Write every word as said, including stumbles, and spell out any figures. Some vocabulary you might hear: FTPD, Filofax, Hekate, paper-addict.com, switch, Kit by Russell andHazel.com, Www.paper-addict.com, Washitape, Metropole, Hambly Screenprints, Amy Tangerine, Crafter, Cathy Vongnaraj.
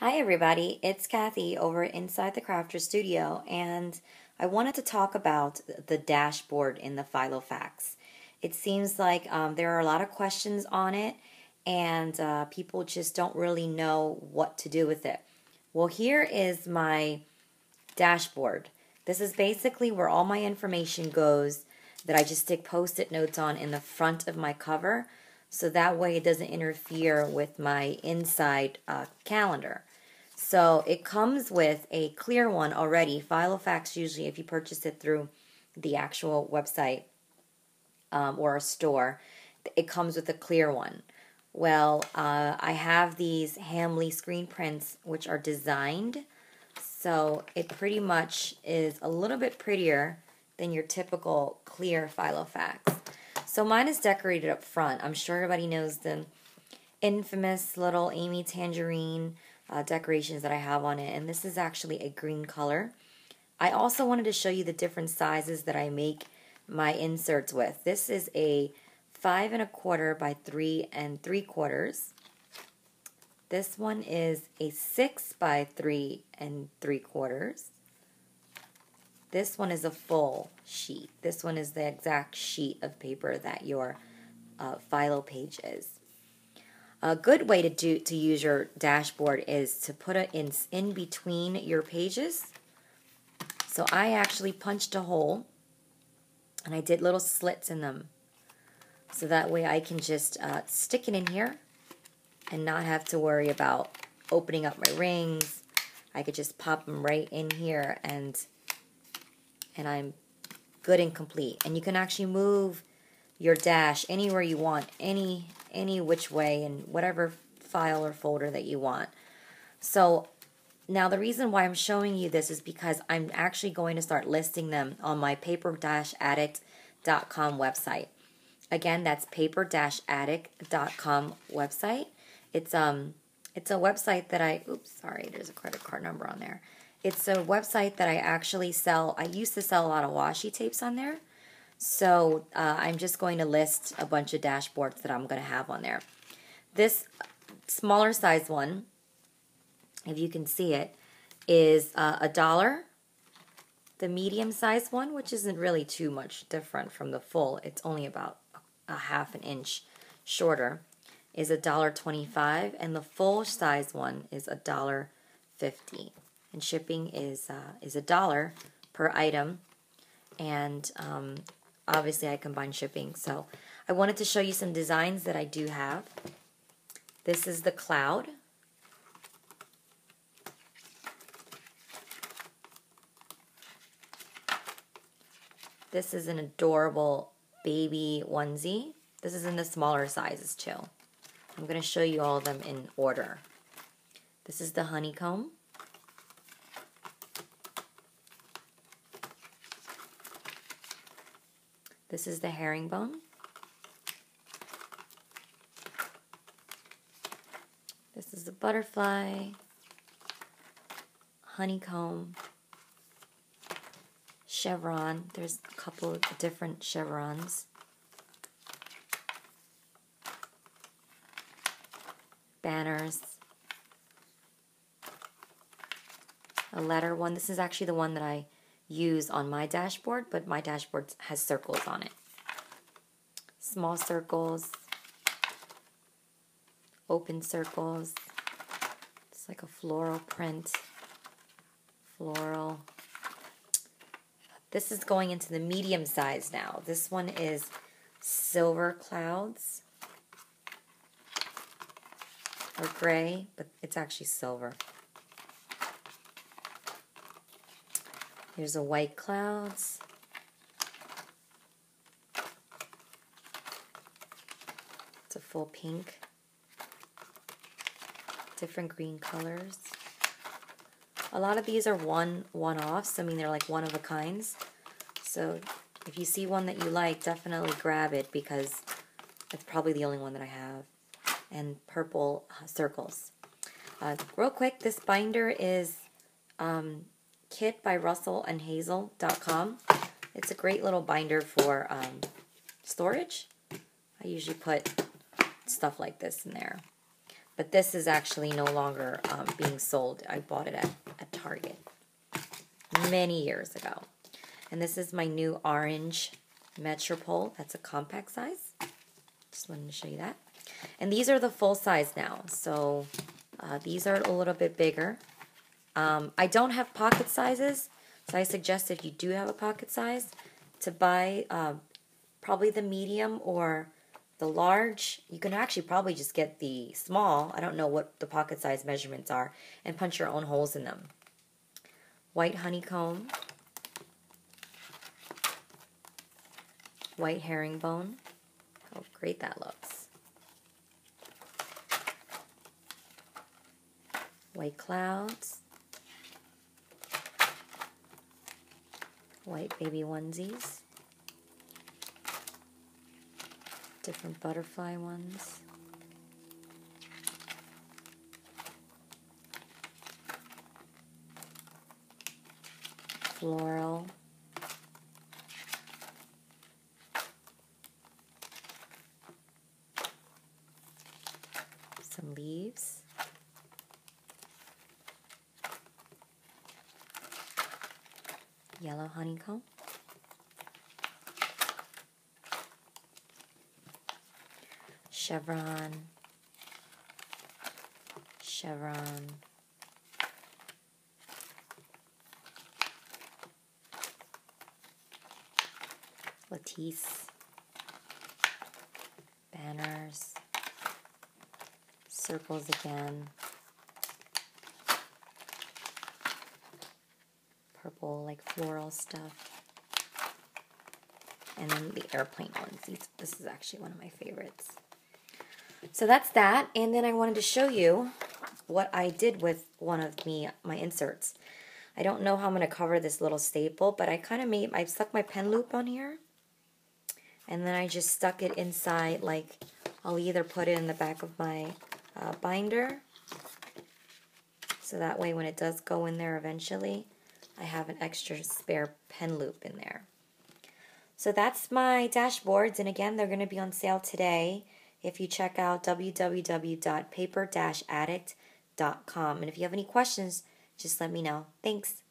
Hi everybody, it's Cathy over inside the Crafter studio, and I wanted to talk about the dashboard in the Filofax. It seems like um, there are a lot of questions on it, and uh, people just don't really know what to do with it. Well, here is my dashboard. This is basically where all my information goes that I just stick post-it notes on in the front of my cover, so that way it doesn't interfere with my inside uh, calendar. So it comes with a clear one already. Filofax, usually if you purchase it through the actual website um, or a store, it comes with a clear one. Well, uh, I have these Hambly Screenprints, which are designed, so it pretty much is a little bit prettier than your typical clear Filofax. So mine is decorated up front. I'm sure everybody knows the infamous little Amy Tangerine uh, decorations that I have on it, and this is actually a green color. I also wanted to show you the different sizes that I make my inserts with. This is a five and a quarter by three and three quarters. This one is a six by three and three quarters. This one is a full sheet. This one is the exact sheet of paper that your uh, Philo page is. A good way to do to use your dashboard is to put it in, in between your pages. So I actually punched a hole and I did little slits in them. So that way I can just uh, stick it in here and not have to worry about opening up my rings. I could just pop them right in here and and I'm good and complete. And you can actually move your dash anywhere you want, any any which way, in whatever file or folder that you want. So now the reason why I'm showing you this is because I'm actually going to start listing them on my paper addict dot com website. Again, that's paper addict dot com website. It's um it's a website that I oops, sorry, there's a credit card number on there. It's a website that I actually sell. I used to sell a lot of washi tapes on there. So uh, I'm just going to list a bunch of dashboards that I'm going to have on there. This smaller size one, if you can see it, is uh, a dollar. The medium size one, which isn't really too much different from the full, it's only about a half an inch shorter, is a dollar twenty-five, and the full size one is a dollar fifty. And shipping is uh, is a dollar per item, and um, obviously I combine shipping. So I wanted to show you some designs that I do have. This is the cloud. This is an adorable baby onesie. This is in the smaller sizes too. I'm going to show you all of them in order. This is the honeycomb. This is the herringbone. This is the butterfly, honeycomb, chevron. There's a couple of different chevrons. Banners. A letter one. This is actually the one that I use on my dashboard, but my dashboard has circles on it. Small circles, open circles, it's like a floral print, floral. This is going into the medium size now. This one is silver clouds, or gray, but it's actually silver. Here's a white clouds. It's a full pink. Different green colors. A lot of these are one one-offs. I mean, they're like one of a kinds. So if you see one that you like, definitely grab it because it's probably the only one that I have. And purple circles. Uh, real quick, this binder is um, Kit by Russell and Hazel dot com. It's a great little binder for um, storage. I usually put stuff like this in there. But this is actually no longer um, being sold. I bought it at, at Target many years ago. And this is my new orange Metropole. That's a compact size. Just wanted to show you that. And these are the full size now. So uh, these are a little bit bigger. Um, I don't have pocket sizes. So I suggest if you do have a pocket size to buy uh, probably the medium or the large. You can actually probably just get the small. I don't know what the pocket size measurements are, and punch your own holes in them. White honeycomb. White herringbone. How great that looks. White clouds. White baby onesies. Different butterfly ones. Floral. Some leaves. Yellow honeycomb. Chevron, chevron, lattice, banners, circles again, purple like floral stuff, and then the airplane ones. These, this is actually one of my favorites. So that's that, and then I wanted to show you what I did with one of me, my inserts. I don't know how I'm going to cover this little staple, but I kind of made, I stuck my pen loop on here, and then I just stuck it inside, like, I'll either put it in the back of my uh, binder, so that way when it does go in there eventually, I have an extra spare pen loop in there. So that's my dashboards, and again, they're going to be on sale today. If you check out w w w dot paper dash addict dot com. And if you have any questions, just let me know. Thanks.